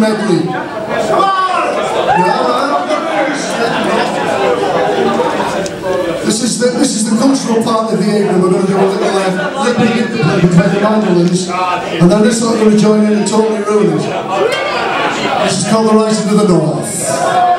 medley. Yeah, this is the cultural part of the evening. We're going to do a little lippy between the mandolins, and then this lot going to join in and totally ruin it. This is called The Rising of the North.